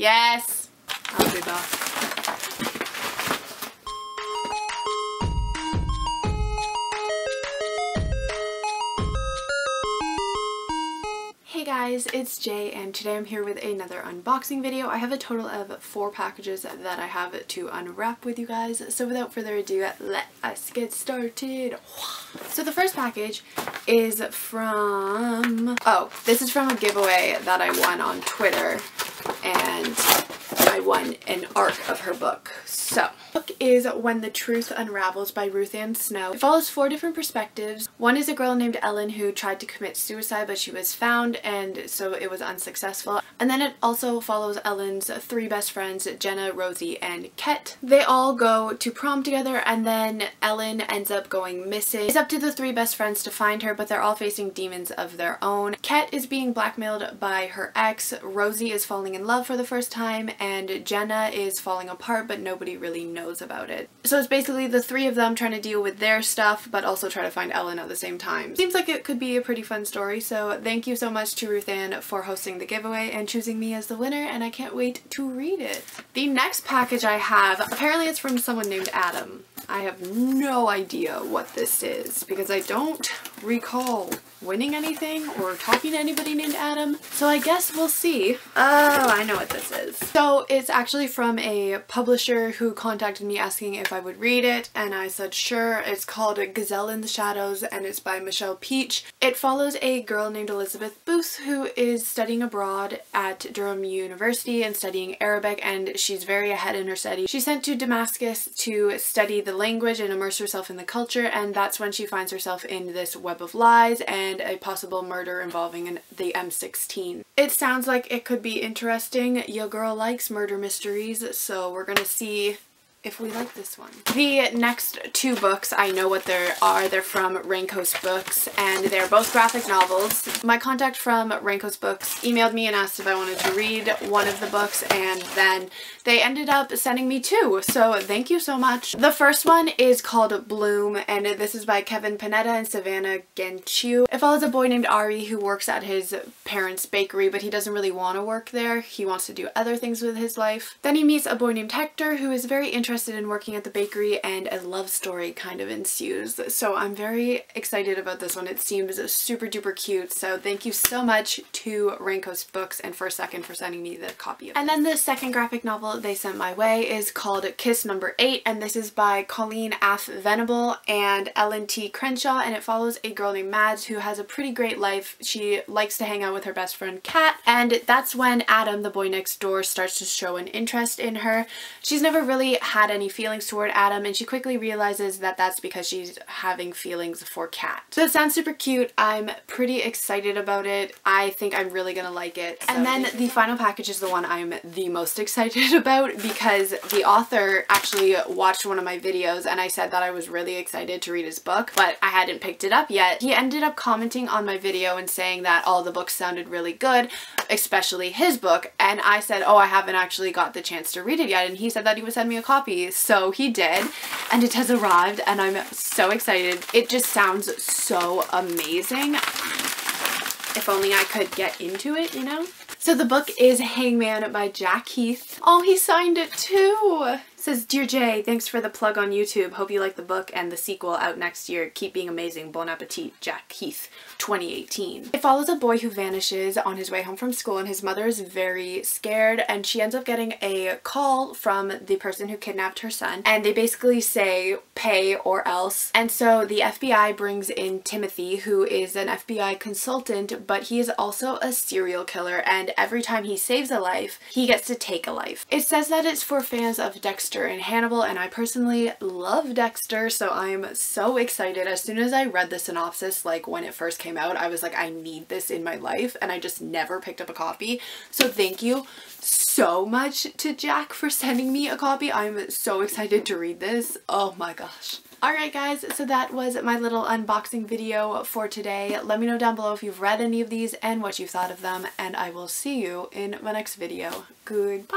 Yes. I'll be back. Hey guys, it's Jay and today I'm here with another unboxing video. I have a total of 4 packages that I have to unwrap with you guys, so without further ado, let us get started. So the first package is from... oh, this is from a giveaway that I won on Twitter, and I won an ARC of her book. So, the book is When the Truth Unravels by Ruth Ann Snow. It follows 4 different perspectives. One is a girl named Ellen who tried to commit suicide, but she was found, and so it was unsuccessful. And then it also follows Ellen's 3 best friends, Jenna, Rosie, and Ket. They all go to prom together, and then Ellen ends up going missing. It's up to the 3 best friends to find her, but they're all facing demons of their own. Ket is being blackmailed by her ex, Rosie is falling in love for the first time, and Jenna is falling apart, but nobody really knows about it. So it's basically the 3 of them trying to deal with their stuff, but also try to find Ellen at the same time. Seems like it could be a pretty fun story, so thank you so much to Ruth Ann for hosting the giveaway and choosing me as the winner, and I can't wait to read it. The next package I have, apparently it's from someone named Adam. I have no idea what this is because I don't recall winning anything or talking to anybody named Adam, so I guess we'll see. Oh, I know what this is. So it's actually from a publisher who contacted me asking if I would read it, and I said sure. It's called Gazelle in the Shadows and it's by Michelle Peach. It follows a girl named Elizabeth Booth who is studying abroad at Durham University and studying Arabic, and she's very ahead in her study. She's sent to Damascus to study the language and immerse herself in the culture, and that's when she finds herself in this web of lies and a possible murder involving the M16. It sounds like it could be interesting. Your girl likes murder mysteries, so we're gonna see if we like this one. The next 2 books, I know what they are. They're from Raincoast Books and they're both graphic novels. My contact from Raincoast Books emailed me and asked if I wanted to read one of the books, and then they ended up sending me 2, so thank you so much. The first one is called Bloom and this is by Kevin Panetta and Savannah Genchu. It follows a boy named Ari who works at his parents' bakery, but he doesn't really want to work there. He wants to do other things with his life. Then he meets a boy named Hector who is very interested in working at the bakery, and a love story kind of ensues. So I'm very excited about this one. It seems super duper cute, so thank you so much to Raincoast Books and First Second for sending me the copy of it. And then the second graphic novel they sent my way is called Kiss Number 8 and this is by Colleen F. Venable and Ellen T. Crenshaw, and it follows a girl named Mads who has a pretty great life. She likes to hang out with her best friend Kat, and that's when Adam, the boy next door, starts to show an interest in her. She's never really had any feelings toward Adam, and she quickly realizes that that's because she's having feelings for Kat. So it sounds super cute. I'm pretty excited about it. I think I'm really gonna like it. And then the final package is the one I'm the most excited about because the author actually watched one of my videos and I said that I was really excited to read his book, but I hadn't picked it up yet. He ended up commenting on my video and saying that all the books sounded really good, especially his book, and I said, oh, I haven't actually got the chance to read it yet, and he said that he would send me a copy. So he did, and it has arrived and I'm so excited. It just sounds so amazing. If only I could get into it, you know? So the book is Hangman by Jack Heath. Oh, he signed it too! It says, Dear Jay, thanks for the plug on YouTube. Hope you like the book and the sequel out next year. Keep being amazing. Bon appetit, Jack Heath, 2018. It follows a boy who vanishes on his way home from school, and his mother is very scared, and she ends up getting a call from the person who kidnapped her son, and they basically say, pay or else. And so the FBI brings in Timothy, who is an FBI consultant, but he is also a serial killer, and every time he saves a life, he gets to take a life. It says that it's for fans of Dexter and Hannibal, and I personally love Dexter, so I'm so excited. As soon as I read the synopsis, like when it first came out, I was like, I need this in my life, and I just never picked up a copy. So thank you so much to Jack for sending me a copy. I'm so excited to read this. Oh my gosh. Alright guys, so that was my little unboxing video for today. Let me know down below if you've read any of these and what you thought of them, and I will see you in my next video. Goodbye!